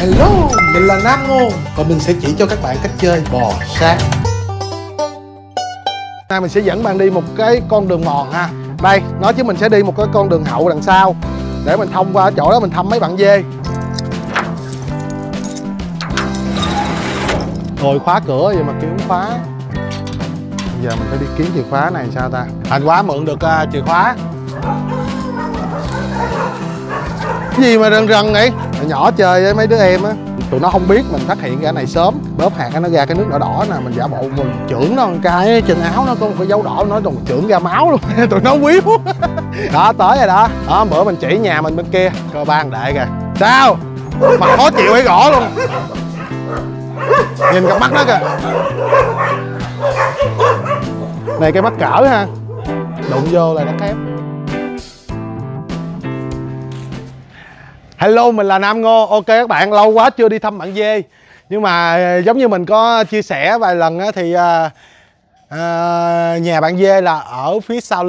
Hello, mình là Nam Ngô và mình sẽ chỉ cho các bạn cách chơi bò sát. Nay mình sẽ dẫn bạn đi một cái con đường mòn ha. Đây, nói chứ mình sẽ đi một cái con đường hậu đằng sau để mình thông qua chỗ đó, mình thăm mấy bạn dê. Rồi khóa cửa vậy mà kiếm khóa. Giờ mình phải đi kiếm chìa khóa này sao ta? Hên quá mượn được chìa khóa. Cái gì mà rần rần vậy? Nhỏ chơi với mấy đứa em á, tụi nó không biết mình phát hiện ra này sớm, bóp hạt nó ra cái nước đỏ đỏ nè, mình giả bộ mình chưởng nó một cái, trên áo nó có một cái dấu đỏ, nó còn chưởng ra máu luôn. Tụi nó quýu đó, tới rồi đó. Đó, bữa mình chỉ nhà mình bên kia coi ban đệ kìa, sao mà khó chịu ấy gõ luôn, nhìn cặp mắt nó kìa. Này cái mắt cỡ ha, đụng vô là nó khép. Hello, mình là Nam Ngô. Ok các bạn, lâu quá chưa đi thăm bạn dê. Nhưng mà giống như mình có chia sẻ vài lần á, thì nhà bạn dê là ở phía sau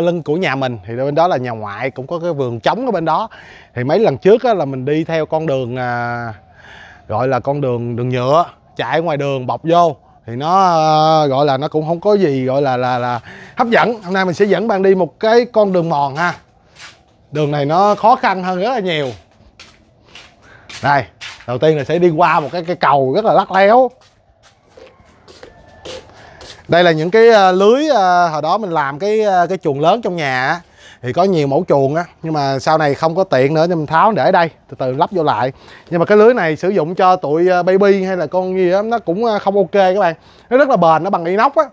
lưng của nhà mình. Thì bên đó là nhà ngoại, cũng có cái vườn trống ở bên đó. Thì mấy lần trước á, là mình đi theo con đường gọi là con đường nhựa, chạy ngoài đường bọc vô. Thì nó gọi là nó cũng không có gì gọi là hấp dẫn. Hôm nay mình sẽ dẫn bạn đi một cái con đường mòn ha. Đường này nó khó khăn hơn rất là nhiều. Đây, đầu tiên là sẽ đi qua một cái cầu rất là lắc léo. Đây là những cái lưới hồi đó mình làm cái chuồng lớn trong nhà. Thì có nhiều mẫu chuồng á, nhưng mà sau này không có tiện nữa nên mình tháo để đây, từ từ lắp vô lại. Nhưng mà cái lưới này sử dụng cho tụi baby hay là con gì đó, nó cũng không ok các bạn. Nó rất là bền, nó bằng inox á.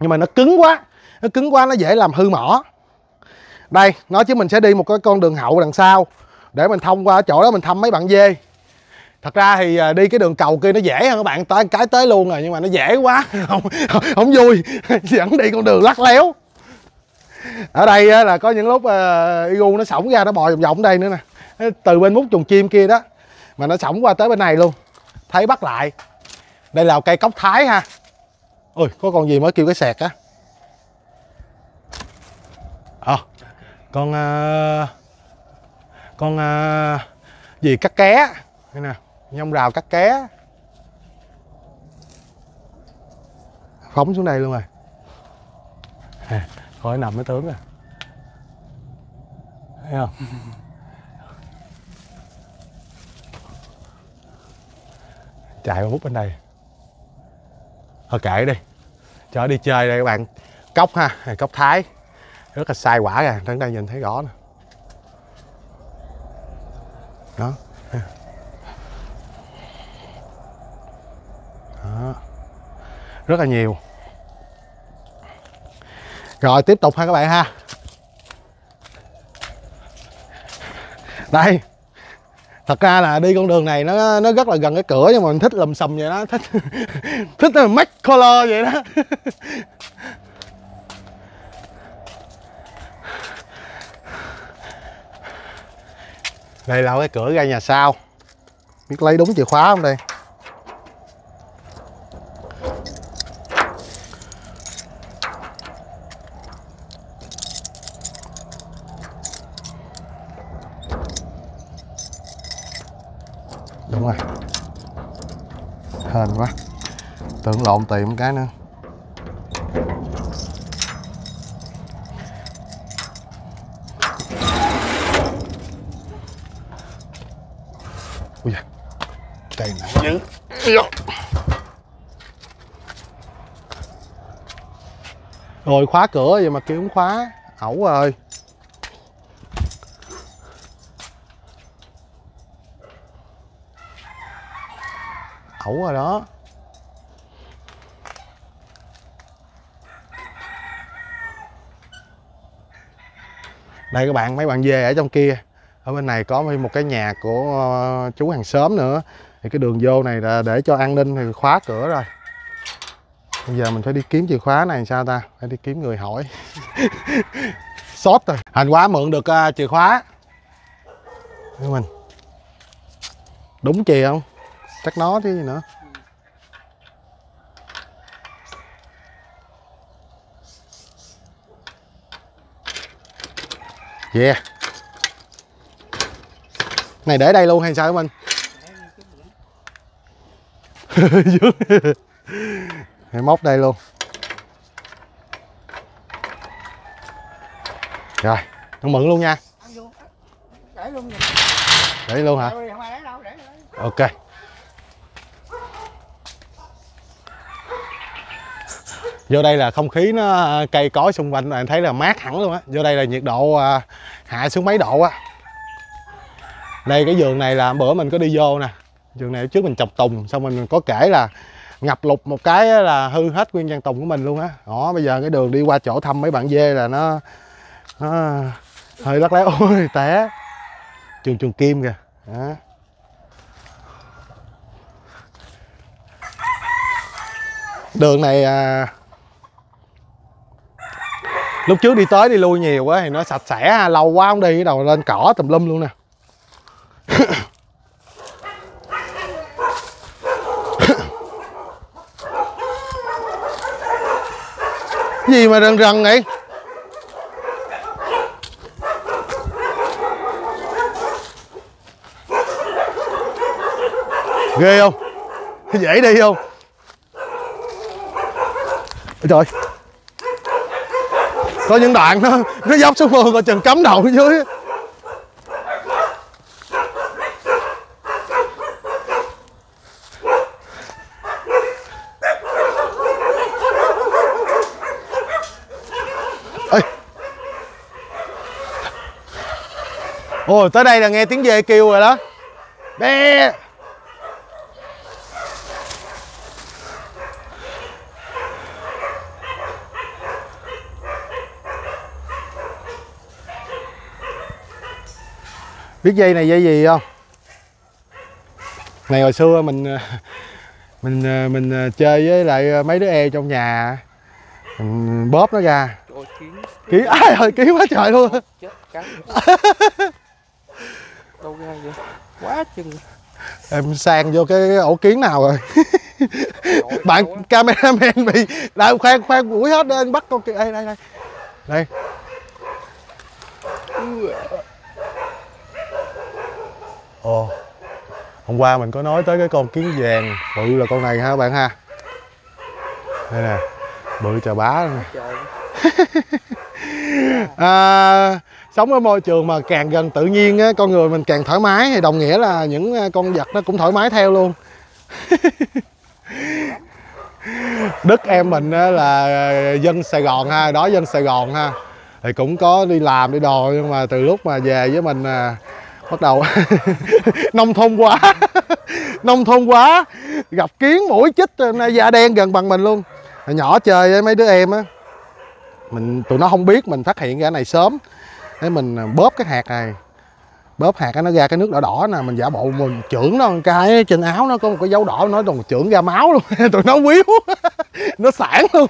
Nhưng mà nó cứng quá, nó dễ làm hư mỏ. Đây, nói chứ mình sẽ đi một cái con đường hậu đằng sau để mình thông qua chỗ đó, mình thăm mấy bạn dê. Thật ra thì đi cái đường cầu kia nó dễ hơn các bạn, tới cái tới luôn rồi, nhưng mà nó dễ quá, không vui, vẫn đi con đường lắc léo. Ở đây là có những lúc igu nó sổng ra, nó bò vòng vòng đây nữa nè, từ bên mút chuồng chim kia đó mà nó sổng qua tới bên này luôn, thấy bắt lại. Đây là cây cốc thái ha. Ôi, có con gì mới kêu cái sẹt á. Con gì cắt ké đây nè, nhông rào cắt ké, phóng xuống đây luôn rồi. Khỏi nằm nó tướng rồi, thấy không? Chạy một bên đây, thôi kệ đi, cho đi chơi đây các bạn. Cốc ha, cốc thái rất là sai quả kìa, đến đây nhìn thấy rõ nè. Đó. Đó. Rất là nhiều. Rồi tiếp tục ha các bạn ha. Đây. Thật ra là đi con đường này nó rất là gần cái cửa, nhưng mà mình thích lùm xùm vậy đó, thích là mắc color vậy đó. Đây là cái cửa ra nhà sau. Biết lấy đúng chìa khóa không đây? Đúng rồi. Hên quá, tưởng lộn tìm cái nữa. Ui da, cây nặng dữ. Rồi khóa cửa vậy mà kêu không khóa, ẩu ơi. Ẩu rồi đó. Đây các bạn, mấy bạn dê ở trong kia. Ở bên này có một cái nhà của chú hàng xóm nữa. Thì cái đường vô này là để cho an ninh, thì khóa cửa rồi. Bây giờ mình phải đi kiếm chìa khóa này sao ta? Phải đi kiếm người hỏi. Sốt rồi. Hên quá mượn được chìa khóa. Để mình. Đúng chìa không? Chắc nó chứ gì nữa. Yeah. Này để đây luôn hay sao hả Minh? Hãy móc đây luôn. Rồi, con mượn luôn nha. Để luôn nha. Để luôn hả? Ok. Vô đây là không khí nó cây cối xung quanh bạn thấy là mát hẳn luôn á. Vô đây là nhiệt độ hạ xuống mấy độ á. Đây cái vườn này là bữa mình có đi vô nè. Vườn này trước mình trồng tùng xong mình có kể là ngập lụt một cái là hư hết nguyên gian tùng của mình luôn á. Đó, bây giờ cái đường đi qua chỗ thăm mấy bạn dê là nó hơi lắc léo. Ôi té. Trường kim kìa. Đó. Đường này lúc trước đi tới đi lui nhiều quá thì nó sạch sẽ, lâu quá không đi, đầu lên cỏ tùm lum luôn nè. Gì mà rần rần vậy? Ghê không? Dễ đi không? Trời, có những đoạn nó dốc xuống mương coi chừng cắm đầu ở dưới. Ê. Ôi tới đây là nghe tiếng dê kêu rồi đó. Bé. Biết dây này dây gì không? Này hồi xưa mình chơi với lại mấy đứa em trong nhà, mình bóp nó ra. Ký ai ơi, ký quá trời luôn. Chết cắn. Đâu ra vậy? Quá chừng. Em sang vô cái ổ kiến nào rồi? Bạn cameraman bị đang khoan mũi hết đó, anh bắt con kia đây đây. Đây. Ồ, hôm qua mình có nói tới cái con kiến vàng bự là con này ha các bạn ha. Đây nè, bự chà bá luôn nè. Sống ở môi trường mà càng gần tự nhiên á, con người mình càng thoải mái thì đồng nghĩa là những con vật nó cũng thoải mái theo luôn. Đức em mình là dân Sài Gòn ha, đó dân Sài Gòn ha. Thì cũng có đi làm đi đồ nhưng mà từ lúc mà về với mình bắt đầu nông thôn quá. Nông thôn quá, gặp kiến mũi chích da đen gần bằng mình luôn. Hồi nhỏ chơi với mấy đứa em á, tụi nó không biết, mình phát hiện ra cái này sớm. Thế mình bóp cái hạt này, bóp hạt nó ra cái nước đỏ đỏ nè, mình giả bộ mình chưởng nó một cái, trên áo nó có một cái dấu đỏ, nó còn chưởng ra máu luôn. Tụi nó quýu, nó sảng luôn.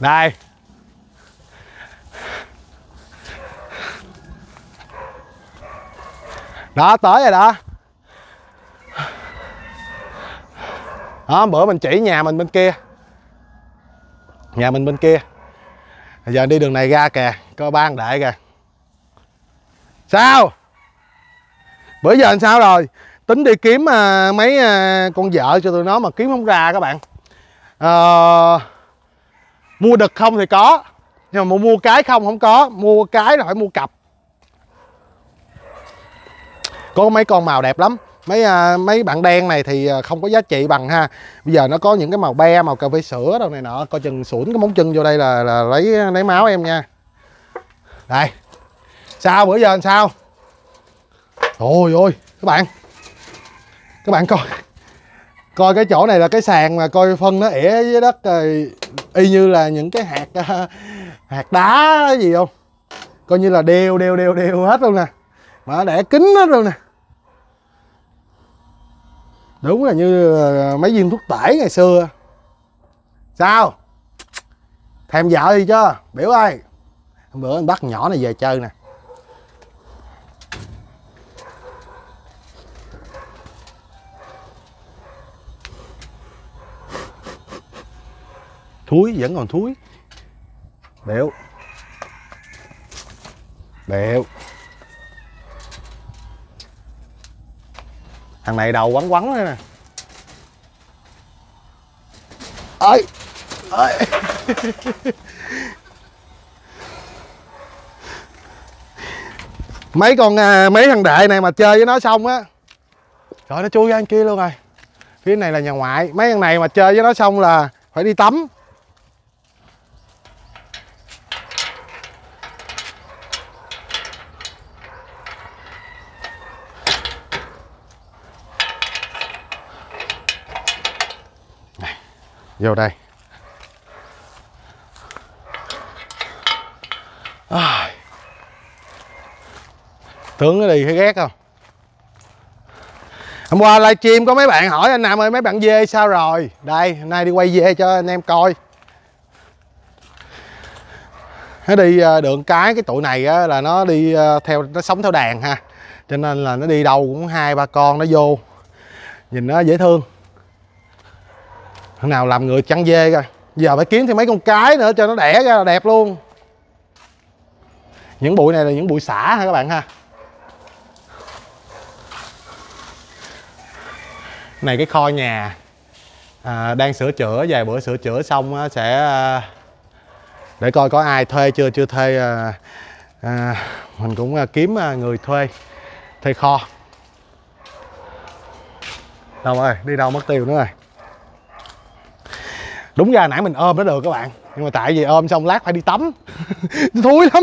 Đây. Đó, tới rồi đó. Đó, bữa mình chỉ nhà mình bên kia. Nhà mình bên kia. Bây giờ đi đường này ra kìa, coi ba thằng đệ kìa. Sao? Bữa giờ làm sao rồi? Tính đi kiếm mấy con vợ cho tụi nó mà kiếm không ra các bạn. Mua đực không thì có, nhưng mà mua cái không có, mua cái là phải mua cặp. Có mấy con màu đẹp lắm, mấy bạn đen này thì không có giá trị bằng ha. Bây giờ nó có những cái màu be, màu cà phê sữa đâu này nọ, coi chừng sủi cái móng chân vô đây là lấy máu em nha. Đây, sao bữa giờ làm sao? Ôi ôi, các bạn coi cái chỗ này là cái sàn mà coi phân nó ỉa dưới đất rồi, y như là những cái hạt đá gì không, coi như là đều hết luôn nè, mà đẻ kín hết luôn nè. Đúng là như mấy viên thuốc tể ngày xưa. Sao thèm vợ gì chứ biểu ơi. Hôm bữa anh bắt nhỏ này về chơi nè. Thúi, vẫn còn thúi. Đéo. Điệu. Thằng này đầu quắn quắn nữa nè. Ơi. Ơi. Mấy con mấy thằng đệ này mà chơi với nó xong á. Trời, nó chui ra kia luôn rồi. Phía này là nhà ngoại, mấy thằng này mà chơi với nó xong là phải đi tắm. Vô đây. À, tưởng nó đi thấy ghét không? Hôm qua livestream có mấy bạn hỏi anh Nam ơi mấy bạn dê sao rồi? Đây, hôm nay đi quay dê cho anh em coi. Nó đi đường cái tụi này á, là nó đi theo, nó sống theo đàn ha. Cho nên là nó đi đâu cũng 2-3 con nó vô. Nhìn nó dễ thương. Thằng nào làm người chăn dê coi. Giờ phải kiếm thêm mấy con cái nữa cho nó đẻ ra là đẹp luôn. Những bụi này là những bụi xả ha các bạn ha. Này cái kho nhà đang sửa chữa, vài bữa sửa chữa xong sẽ để coi có ai thuê chưa, chưa thuê mình cũng kiếm người thuê kho. Đâu ơi, đi đâu mất tiêu nữa rồi. Đúng ra nãy mình ôm nó được các bạn, nhưng mà tại vì ôm xong lát phải đi tắm thúi lắm.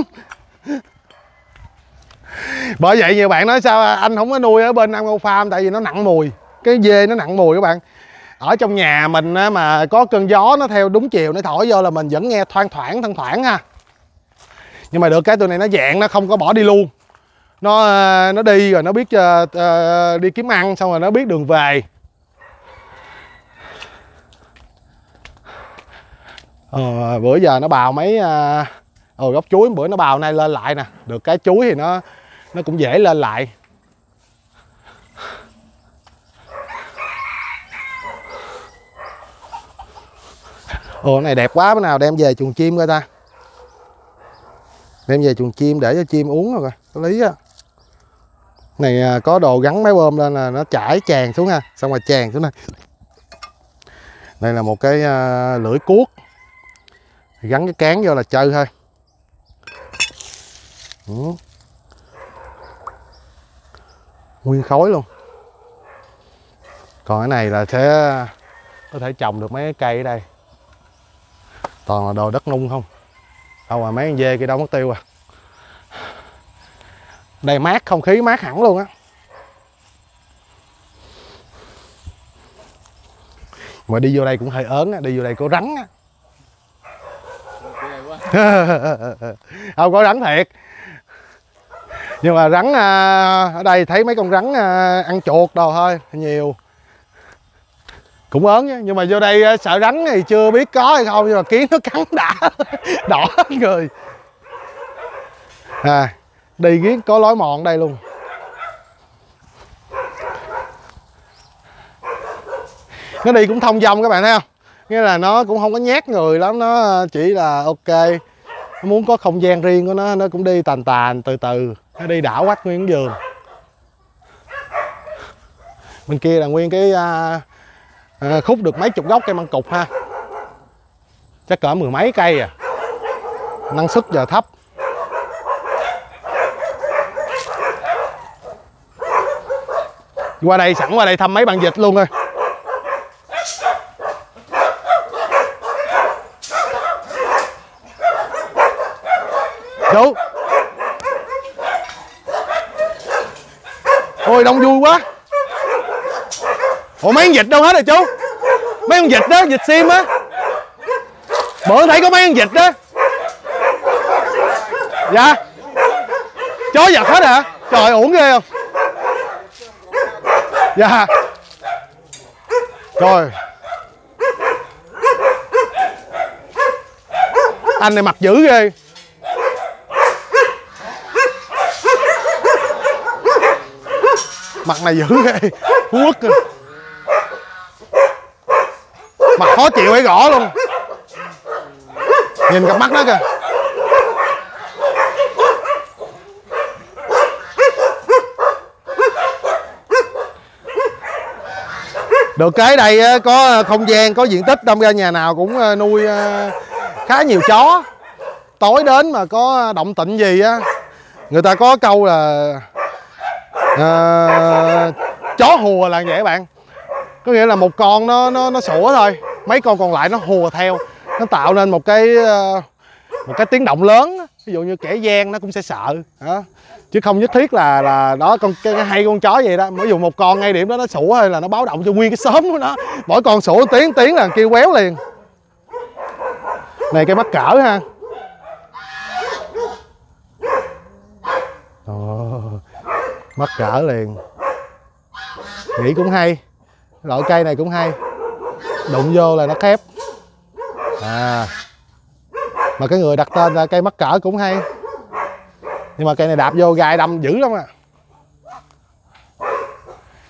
Bởi vậy nhiều bạn nói sao anh không có nuôi ở bên Nam Ngô Farm, tại vì nó nặng mùi. Cái dê nó nặng mùi các bạn. Ở trong nhà mình mà có cơn gió nó theo đúng chiều nó thổi vô là mình vẫn nghe thoang thoảng ha. Nhưng mà được cái tụi này nó dạng, nó không có bỏ đi luôn. Nó đi rồi nó biết đi kiếm ăn, xong rồi nó biết đường về. Bữa giờ nó bào mấy gốc chuối, bữa nó bào nay lên lại nè. Được cái chuối thì nó cũng dễ lên lại. Cái này đẹp quá, bữa nào đem về chuồng chim coi ta. Đem về chuồng chim để cho chim uống rồi coi, có lý á. Này có đồ gắn máy bơm lên là nó chảy tràn xuống ha, xong rồi tràn xuống này. Đây là một cái lưỡi cuốc. Gắn cái cán vô là chơi thôi. Nguyên khối luôn. Còn cái này là sẽ có thể trồng được mấy cây ở đây. Toàn là đồ đất nung không. Đâu mà mấy con dê kia đâu mất tiêu à. Đây mát, không khí mát hẳn luôn á. Mà đi vô đây cũng hơi ớn á, đi vô đây có rắn á. Không có rắn thiệt. Nhưng mà rắn ở đây thấy mấy con rắn ăn chuột đồ thôi, nhiều. Cũng ớn nhé, nhưng mà vô đây sợ rắn thì chưa biết có hay không, nhưng mà kiến nó cắn đã đỏ hết người. Đi kiến có lối mòn đây luôn. Nó đi cũng thông dong các bạn thấy không? Nghĩa là nó cũng không có nhát người lắm, nó chỉ là ok. Nó muốn có không gian riêng của nó cũng đi tàn tàn từ từ. Nó đi đảo quách nguyên vườn. Bên kia là nguyên cái khúc được mấy chục gốc cây măng cục ha. Chắc cỡ 10 mấy cây à. Năng suất giờ thấp. Qua đây sẵn qua đây thăm mấy bạn vịt luôn thôi. Chú. Ôi đông vui quá. Ủa mấy con vịt đâu hết rồi chú? Mấy con vịt đó, vịt sim á. Bữa thấy có mấy con vịt đó. Dạ. Chó giật hết hả? Trời uổng ghê không? Dạ. Trời. Anh này mặt dữ ghê. Mặt này dữ ghê. Phú Quốc kìa. Mặt khó chịu hay gõ luôn. Nhìn cặp mắt đó kìa. Được cái đây có không gian, có diện tích, đâm ra nhà nào cũng nuôi khá nhiều chó. Tối đến mà có động tĩnh gì á, người ta có câu là chó hùa là vậy bạn. Có nghĩa là một con nó sủa thôi, mấy con còn lại nó hùa theo, nó tạo nên một cái tiếng động lớn. Ví dụ như kẻ gian nó cũng sẽ sợ đó. Chứ không nhất thiết là đó con hay con chó vậy đó. Ví dụ một con ngay điểm đó nó sủa hay là nó báo động cho nguyên cái xóm của nó. Mỗi con sủa tiếng là kêu quéo liền. Này cái mắc cỡ ha. Mắc cỡ liền. Nghĩ cũng hay. Loại cây này cũng hay. Đụng vô là nó khép. À, mà cái người đặt tên là cây mắc cỡ cũng hay. Nhưng mà cây này đạp vô gai đâm dữ lắm à.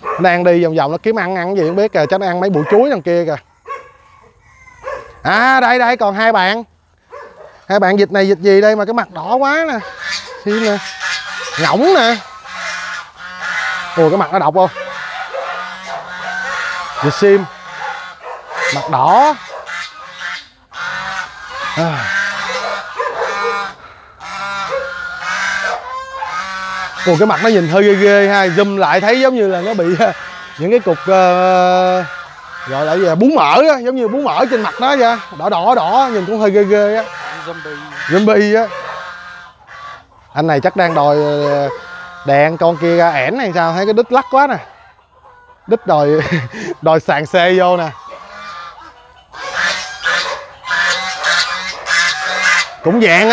Nó đang đi vòng vòng nó kiếm ăn gì không biết kìa. Chắc nó ăn mấy bụi chuối đằng kia kìa. À đây đây còn hai bạn. Hai bạn vịt này vịt gì đây mà cái mặt đỏ quá nè. Xin nè. Ngỗng nè. Ôi cái mặt nó độc không. Vịt sim. Mặt đỏ à. Ồ, cái mặt nó nhìn hơi ghê ghê ha, zoom lại thấy giống như là nó bị những cái cục gọi là gì, bún mỡ á, giống như bún mỡ trên mặt nó vậy, đỏ nhìn cũng hơi ghê ghê á, zombie á. Anh này chắc đang đòi đèn con kia ra ẻn hay sao, thấy cái đít lắc quá nè, đít đòi đòi sàn xe vô nè. Cũng dạng